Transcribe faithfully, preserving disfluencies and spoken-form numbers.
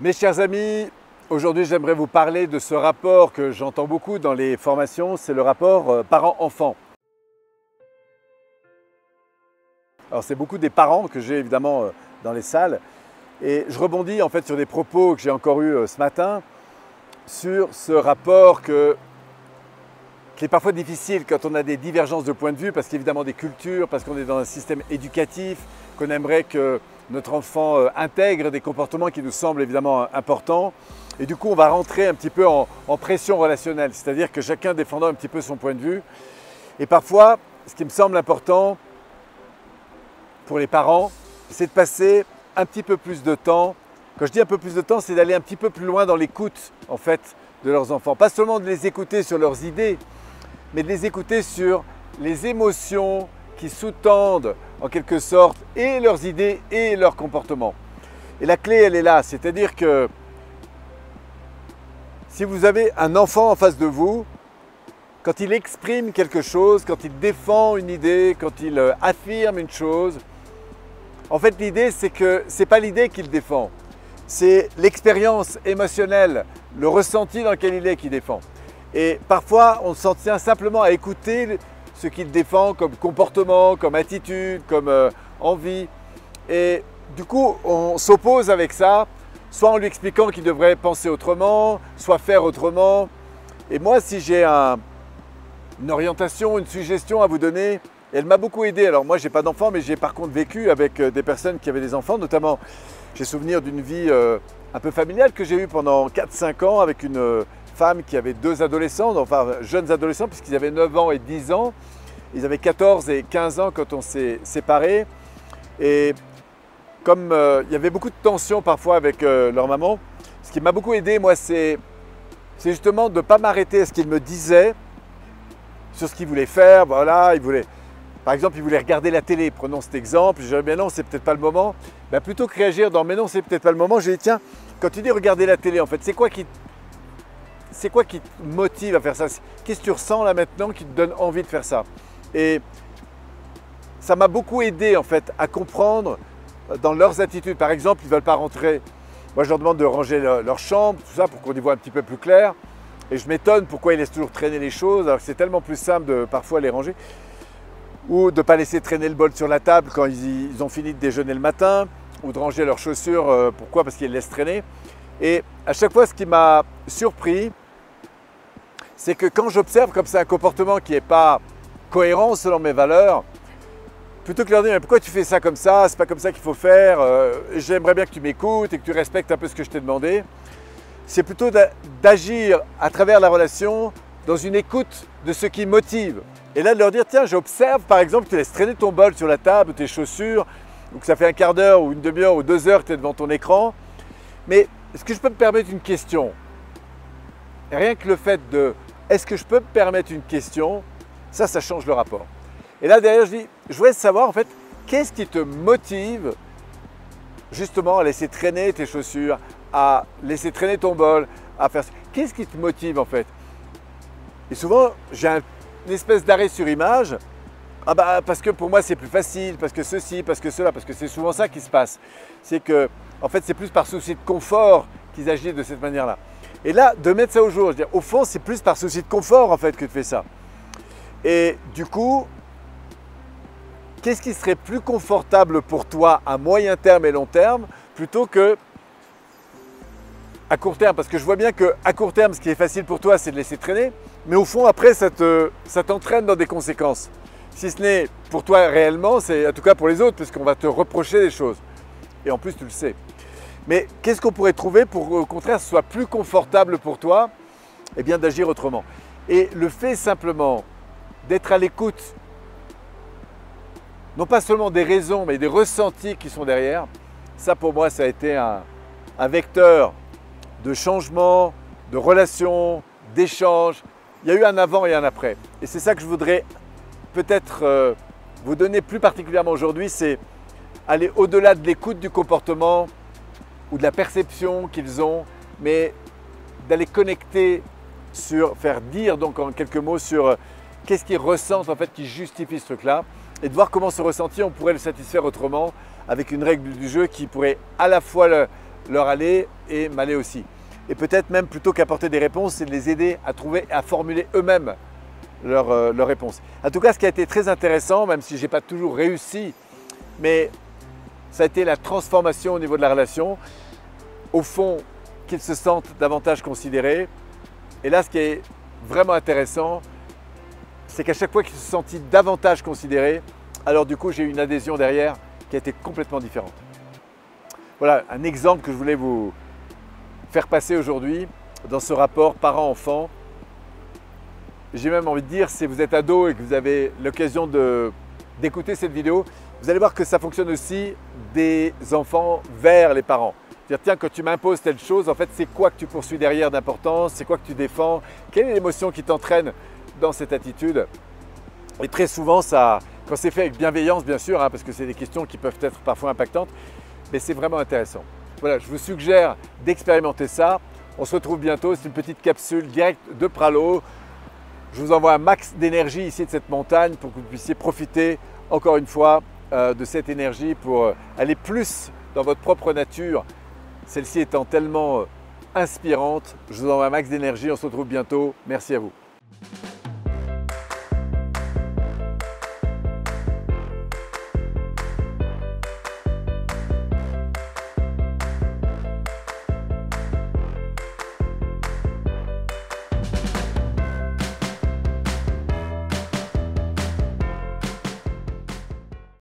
Mes chers amis, aujourd'hui j'aimerais vous parler de ce rapport que j'entends beaucoup dans les formations, c'est le rapport parent-enfant. Alors c'est beaucoup des parents que j'ai évidemment dans les salles et je rebondis en fait sur des propos que j'ai encore eus ce matin sur ce rapport que, qui est parfois difficile quand on a des divergences de point de vue parce qu'évidemment des cultures, parce qu'on est dans un système éducatif, qu'on aimerait que notre enfant intègre des comportements qui nous semblent évidemment importants et du coup on va rentrer un petit peu en, en pression relationnelle, c'est-à-dire que chacun défendant un petit peu son point de vue. Et parfois, ce qui me semble important pour les parents, c'est de passer un petit peu plus de temps. Quand je dis un peu plus de temps, c'est d'aller un petit peu plus loin dans l'écoute en fait de leurs enfants. Pas seulement de les écouter sur leurs idées, mais de les écouter sur les émotions qui sous-tendent en quelque sorte et leurs idées et leurs comportements. Et la clé, elle est là, c'est-à-dire que si vous avez un enfant en face de vous, quand il exprime quelque chose, quand il défend une idée, quand il affirme une chose, en fait l'idée c'est que ce n'est pas l'idée qu'il défend, c'est l'expérience émotionnelle, le ressenti dans lequel il est qui défend. Et parfois on s'en tient simplement à écouter ce qu'il défend comme comportement, comme attitude, comme euh, envie. Et du coup, on s'oppose avec ça, soit en lui expliquant qu'il devrait penser autrement, soit faire autrement. Et moi, si j'ai un, une orientation, une suggestion à vous donner, elle m'a beaucoup aidé. Alors moi, je n'ai pas d'enfant, mais j'ai par contre vécu avec des personnes qui avaient des enfants, notamment j'ai souvenir d'une vie euh, un peu familiale que j'ai eue pendant quatre cinq ans avec une euh, femme qui avait deux adolescents, enfin jeunes adolescents puisqu'ils avaient neuf ans et dix ans. Ils avaient quatorze et quinze ans quand on s'est séparés. Et comme euh, il y avait beaucoup de tensions parfois avec euh, leur maman, ce qui m'a beaucoup aidé, moi, c'est justement de ne pas m'arrêter à ce qu'ils me disaient sur ce qu'ils voulaient faire. Voilà, ils voulaient, par exemple, ils voulaient regarder la télé. Prenons cet exemple. Je disais, mais non, c'est peut-être pas le moment. Ben, plutôt que réagir dans, mais non, c'est peut-être pas le moment, j'ai dit, tiens, quand tu dis regarder la télé, en fait, c'est quoi qui... C'est quoi qui te motive à faire ça? Qu'est-ce que tu ressens là maintenant qui te donne envie de faire ça? Et ça m'a beaucoup aidé en fait à comprendre dans leurs attitudes. Par exemple, ils ne veulent pas rentrer. Moi, je leur demande de ranger le, leur chambre, tout ça, pour qu'on y voit un petit peu plus clair. Et je m'étonne pourquoi ils laissent toujours traîner les choses, alors que c'est tellement plus simple de parfois les ranger. Ou de ne pas laisser traîner le bol sur la table quand ils, ils ont fini de déjeuner le matin. Ou de ranger leurs chaussures. Euh, pourquoi? Parce qu'ils laissent traîner. Et à chaque fois, ce qui m'a surpris, c'est que quand j'observe comme ça un comportement qui n'est pas cohérent selon mes valeurs, plutôt que de leur dire « mais pourquoi tu fais ça comme ça, c'est pas comme ça qu'il faut faire, euh, j'aimerais bien que tu m'écoutes et que tu respectes un peu ce que je t'ai demandé », c'est plutôt d'agir à travers la relation dans une écoute de ce qui motive. Et là, de leur dire « tiens, j'observe par exemple que tu laisses traîner ton bol sur la table, tes chaussures, ou que ça fait un quart d'heure ou une demi-heure ou deux heures que tu es devant ton écran, mais est-ce que je peux me permettre une question ?» Et rien que le fait de « est-ce que je peux me permettre une question ?» ça, ça change le rapport. Et là, derrière, je dis « je voudrais savoir en fait, qu'est-ce qui te motive justement à laisser traîner tes chaussures, à laisser traîner ton bol, à faire… Qu'est-ce qui te motive en fait ?» Et souvent, j'ai un, une espèce d'arrêt sur image. « Ah bah parce que pour moi, c'est plus facile, parce que ceci, parce que cela, parce que c'est souvent ça qui se passe. » C'est que, en fait, c'est plus par souci de confort qu'ils agissent de cette manière-là. Et là, de mettre ça au jour, je veux dire, au fond, c'est plus par souci de confort en fait que de faire ça. Et du coup, qu'est-ce qui serait plus confortable pour toi à moyen terme et long terme plutôt que à court terme? Parce que je vois bien qu'à court terme, ce qui est facile pour toi, c'est de laisser traîner. Mais au fond, après, ça te, ça t'entraîne dans des conséquences. Si ce n'est pour toi réellement, c'est en tout cas pour les autres, puisqu'on va te reprocher des choses. Et en plus, tu le sais. Mais qu'est-ce qu'on pourrait trouver pour qu'au contraire ce soit plus confortable pour toi? Eh bien d'agir autrement. Et le fait simplement d'être à l'écoute, non pas seulement des raisons, mais des ressentis qui sont derrière, ça pour moi ça a été un, un vecteur de changement, de relation, d'échange. Il y a eu un avant et un après. Et c'est ça que je voudrais peut-être euh, vous donner plus particulièrement aujourd'hui, c'est aller au-delà de l'écoute du comportement, ou de la perception qu'ils ont, mais d'aller connecter sur, faire dire donc en quelques mots sur qu'est-ce qu'ils ressentent en fait qui justifie ce truc-là et de voir comment ce ressenti on pourrait le satisfaire autrement avec une règle du jeu qui pourrait à la fois le, leur aller et m'aller aussi. Et peut-être même plutôt qu'apporter des réponses, c'est de les aider à trouver, à formuler eux-mêmes leurs euh, leur réponses. En tout cas, ce qui a été très intéressant, même si je n'ai pas toujours réussi, mais ça a été la transformation au niveau de la relation. Au fond, qu'ils se sentent davantage considérés. Et là, ce qui est vraiment intéressant, c'est qu'à chaque fois qu'ils se sentaient davantage considérés, alors du coup, j'ai eu une adhésion derrière qui a été complètement différente. Voilà un exemple que je voulais vous faire passer aujourd'hui dans ce rapport parent-enfant. J'ai même envie de dire, si vous êtes ado et que vous avez l'occasion d'écouter cette vidéo, vous allez voir que ça fonctionne aussi des enfants vers les parents. Dire, tiens, quand tu m'imposes telle chose, en fait, c'est quoi que tu poursuis derrière d'importance? C'est quoi que tu défends? Quelle est l'émotion qui t'entraîne dans cette attitude? Et très souvent, ça, quand c'est fait avec bienveillance, bien sûr, hein, parce que c'est des questions qui peuvent être parfois impactantes, mais c'est vraiment intéressant. Voilà, je vous suggère d'expérimenter ça. On se retrouve bientôt. C'est une petite capsule directe de Pralo. Je vous envoie un max d'énergie ici de cette montagne pour que vous puissiez profiter, encore une fois, euh, de cette énergie pour aller plus dans votre propre nature. Celle-ci étant tellement inspirante, je vous envoie un max d'énergie, on se retrouve bientôt, merci à vous.